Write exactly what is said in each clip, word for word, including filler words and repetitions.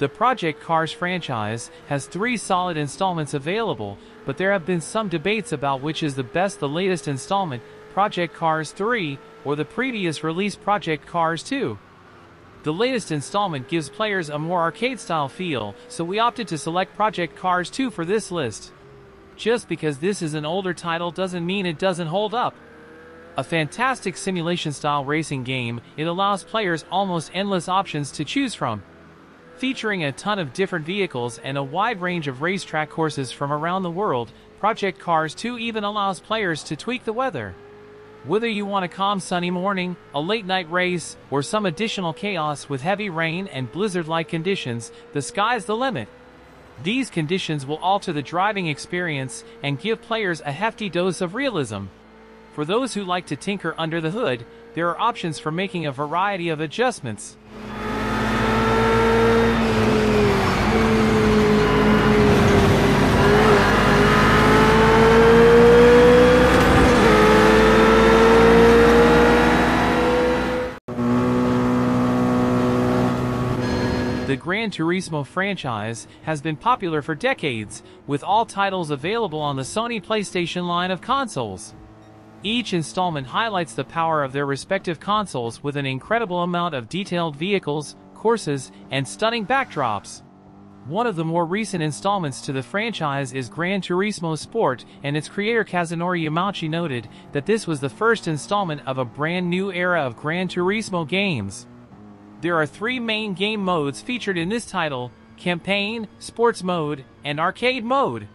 The Project Cars franchise has three solid installments available, but there have been some debates about which is the best: the latest installment, Project Cars three, or the previous release, Project Cars two. The latest installment gives players a more arcade-style feel, so we opted to select Project Cars two for this list. Just because this is an older title doesn't mean it doesn't hold up. A fantastic simulation-style racing game, it allows players almost endless options to choose from. Featuring a ton of different vehicles and a wide range of racetrack courses from around the world, Project Cars two even allows players to tweak the weather. Whether you want a calm sunny morning, a late-night race, or some additional chaos with heavy rain and blizzard-like conditions, the sky's the limit. These conditions will alter the driving experience and give players a hefty dose of realism. For those who like to tinker under the hood, there are options for making a variety of adjustments. The Gran Turismo franchise has been popular for decades, with all titles available on the Sony PlayStation line of consoles. Each installment highlights the power of their respective consoles with an incredible amount of detailed vehicles, courses, and stunning backdrops. One of the more recent installments to the franchise is Gran Turismo Sport, and its creator Kazunori Yamauchi noted that this was the first installment of a brand new era of Gran Turismo games. There are three main game modes featured in this title: Campaign, Sports Mode, and Arcade Mode.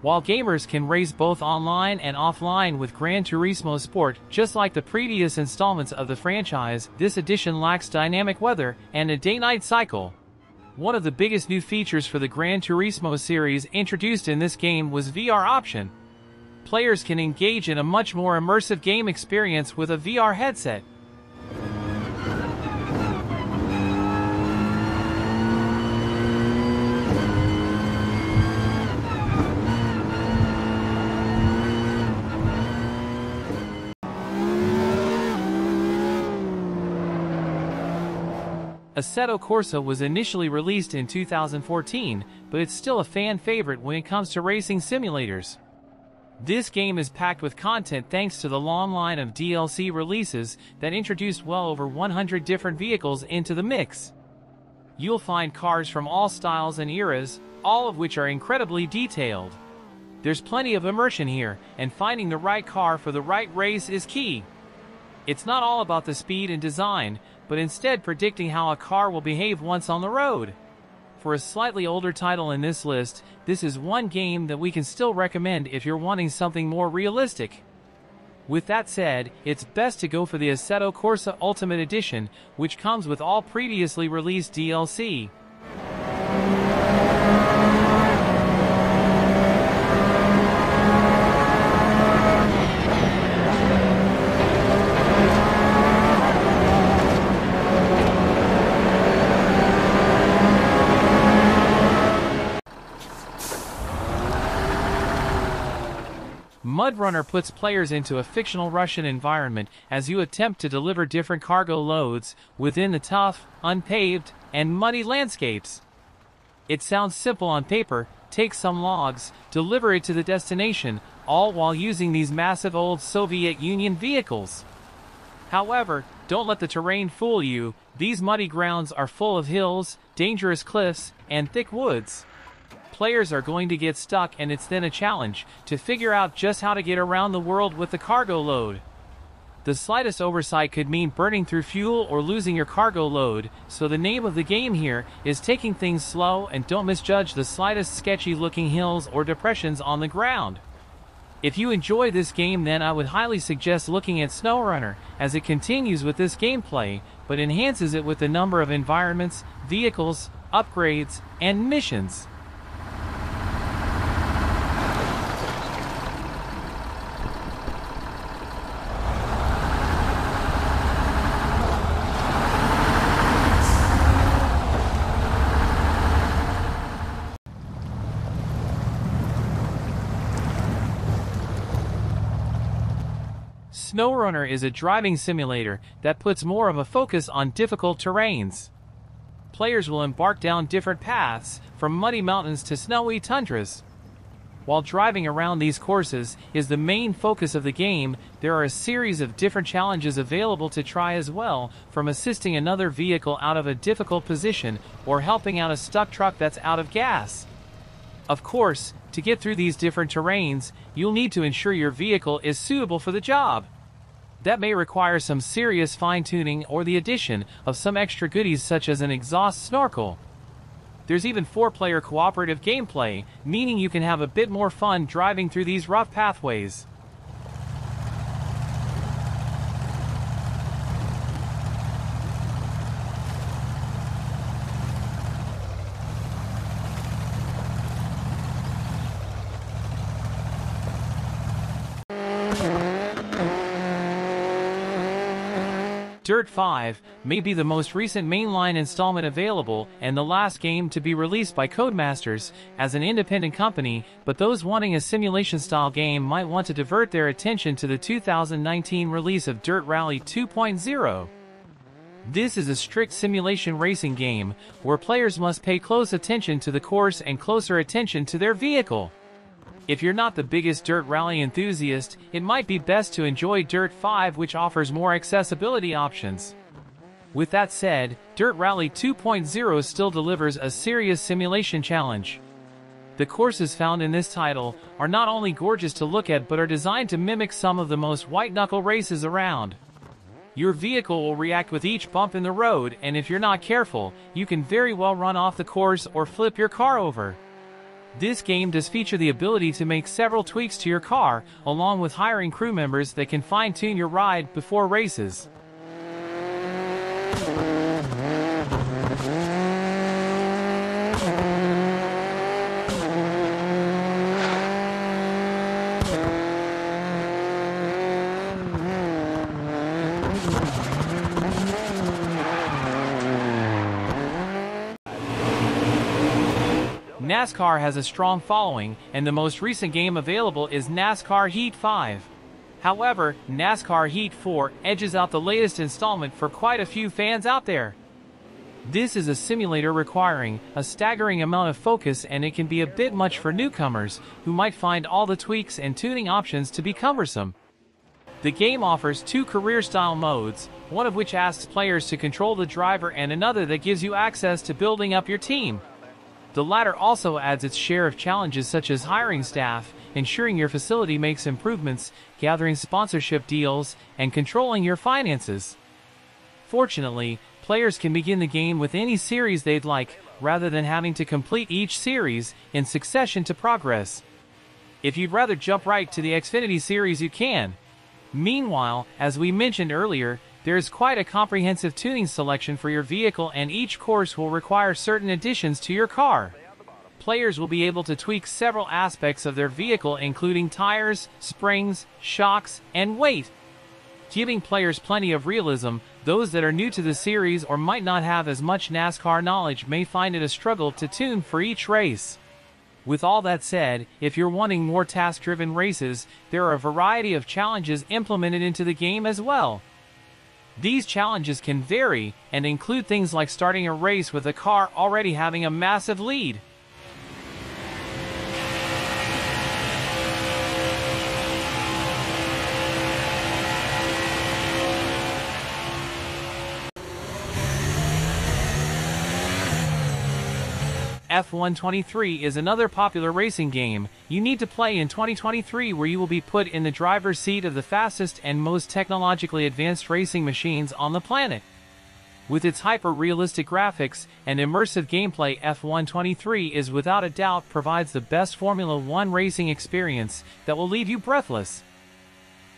While gamers can race both online and offline with Gran Turismo Sport, just like the previous installments of the franchise, this edition lacks dynamic weather and a day-night cycle. One of the biggest new features for the Gran Turismo series introduced in this game was V R option. Players can engage in a much more immersive game experience with a V R headset. Assetto Corsa was initially released in two thousand fourteen, but it's still a fan favorite when it comes to racing simulators. This game is packed with content thanks to the long line of D L C releases that introduced well over one hundred different vehicles into the mix. You'll find cars from all styles and eras, all of which are incredibly detailed. There's plenty of immersion here, and finding the right car for the right race is key. It's not all about the speed and design, but instead predicting how a car will behave once on the road. For a slightly older title in this list, this is one game that we can still recommend if you're wanting something more realistic. With that said, it's best to go for the Assetto Corsa Ultimate Edition, which comes with all previously released D L C. MudRunner puts players into a fictional Russian environment as you attempt to deliver different cargo loads within the tough, unpaved, and muddy landscapes. It sounds simple on paper: take some logs, deliver it to the destination, all while using these massive old Soviet Union vehicles. However, don't let the terrain fool you. These muddy grounds are full of hills, dangerous cliffs, and thick woods. Players are going to get stuck, and it's then a challenge to figure out just how to get around the world with the cargo load. The slightest oversight could mean burning through fuel or losing your cargo load, so the name of the game here is taking things slow, and don't misjudge the slightest sketchy looking hills or depressions on the ground. If you enjoy this game, then I would highly suggest looking at SnowRunner, as it continues with this gameplay, but enhances it with the number of environments, vehicles, upgrades, and missions. SnowRunner is a driving simulator that puts more of a focus on difficult terrains. players will embark down different paths, from muddy mountains to snowy tundras. While driving around these courses is the main focus of the game, there are a series of different challenges available to try as well, from assisting another vehicle out of a difficult position or helping out a stuck truck that's out of gas. Of course, to get through these different terrains, you'll need to ensure your vehicle is suitable for the job. That may require some serious fine-tuning or the addition of some extra goodies such as an exhaust snorkel. There's even four-player cooperative gameplay, meaning you can have a bit more fun driving through these rough pathways. Dirt five may be the most recent mainline installment available and the last game to be released by Codemasters as an independent company, but those wanting a simulation-style game might want to divert their attention to the two thousand nineteen release of Dirt Rally two point oh. This is a strict simulation racing game where players must pay close attention to the course and closer attention to their vehicle. If you're not the biggest Dirt Rally enthusiast, it might be best to enjoy Dirt five, which offers more accessibility options. With that said, Dirt Rally two point oh still delivers a serious simulation challenge. The courses found in this title are not only gorgeous to look at but are designed to mimic some of the most white-knuckle races around. Your vehicle will react with each bump in the road, and if you're not careful, you can very well run off the course or flip your car over. This game does feature the ability to make several tweaks to your car, along with hiring crew members that can fine-tune your ride before races. NASCAR has a strong following, and the most recent game available is NASCAR Heat five. However, NASCAR Heat four edges out the latest installment for quite a few fans out there. This is a simulator requiring a staggering amount of focus, and it can be a bit much for newcomers, who might find all the tweaks and tuning options to be cumbersome. The game offers two career-style modes, one of which asks players to control the driver and another that gives you access to building up your team. The latter also adds its share of challenges such as hiring staff, ensuring your facility makes improvements, gathering sponsorship deals, and controlling your finances. Fortunately, players can begin the game with any series they'd like, rather than having to complete each series in succession to progress. If you'd rather jump right to the Xfinity series, you can. Meanwhile, as we mentioned earlier, there is quite a comprehensive tuning selection for your vehicle, and each course will require certain additions to your car. Players will be able to tweak several aspects of their vehicle, including tires, springs, shocks, and weight, giving players plenty of realism. Those that are new to the series or might not have as much NASCAR knowledge may find it a struggle to tune for each race. With all that said, if you're wanting more task-driven races, there are a variety of challenges implemented into the game as well. These challenges can vary and include things like starting a race with a car already having a massive lead, F one twenty-three is another popular racing game you need to play in twenty twenty-three, where you will be put in the driver's seat of the fastest and most technologically advanced racing machines on the planet. With its hyper-realistic graphics and immersive gameplay, F one twenty-three is without a doubt provides the best Formula one racing experience that will leave you breathless.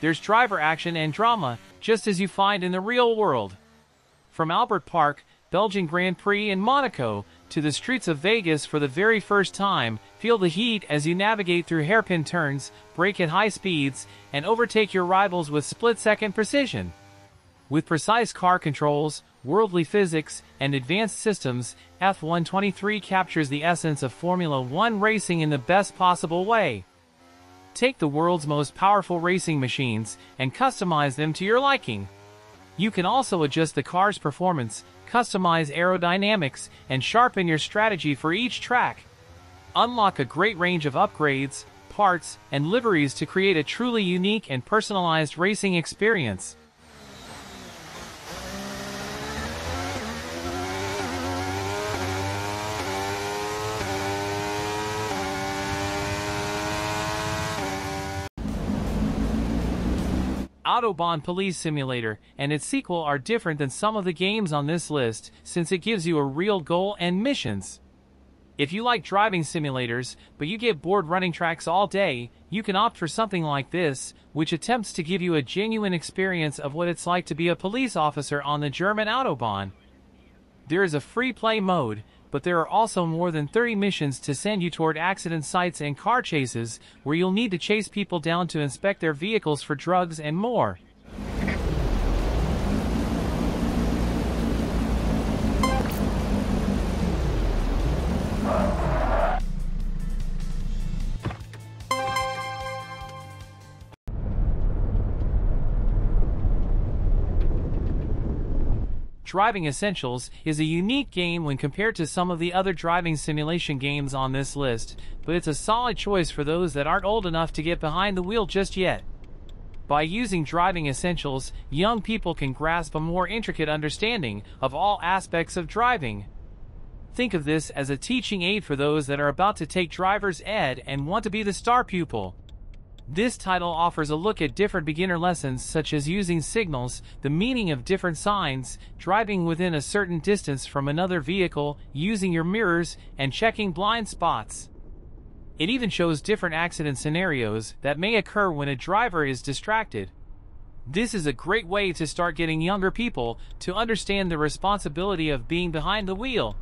There's driver action and drama, just as you find in the real world. From Albert Park, Belgian Grand Prix in Monaco, to the streets of Vegas for the very first time, feel the heat as you navigate through hairpin turns, brake at high speeds, and overtake your rivals with split-second precision. With precise car controls, worldly physics, and advanced systems, F one twenty-three captures the essence of Formula one racing in the best possible way. Take the world's most powerful racing machines and customize them to your liking. You can also adjust the car's performance, customize aerodynamics, and sharpen your strategy for each track. Unlock a great range of upgrades, parts, and liveries to create a truly unique and personalized racing experience. Autobahn Police Simulator and its sequel are different than some of the games on this list, since it gives you a real goal and missions. If you like driving simulators, but you get bored running tracks all day, you can opt for something like this, which attempts to give you a genuine experience of what it's like to be a police officer on the German Autobahn. There is a free play mode, but there are also more than thirty missions to send you toward accident sites and car chases, where you'll need to chase people down to inspect their vehicles for drugs and more. Driving Essentials is a unique game when compared to some of the other driving simulation games on this list, but it's a solid choice for those that aren't old enough to get behind the wheel just yet. By using Driving Essentials, young people can grasp a more intricate understanding of all aspects of driving. Think of this as a teaching aid for those that are about to take driver's ed and want to be the star pupil. This title offers a look at different beginner lessons such as using signals, the meaning of different signs, driving within a certain distance from another vehicle, using your mirrors, and checking blind spots. It even shows different accident scenarios that may occur when a driver is distracted. This is a great way to start getting younger people to understand the responsibility of being behind the wheel.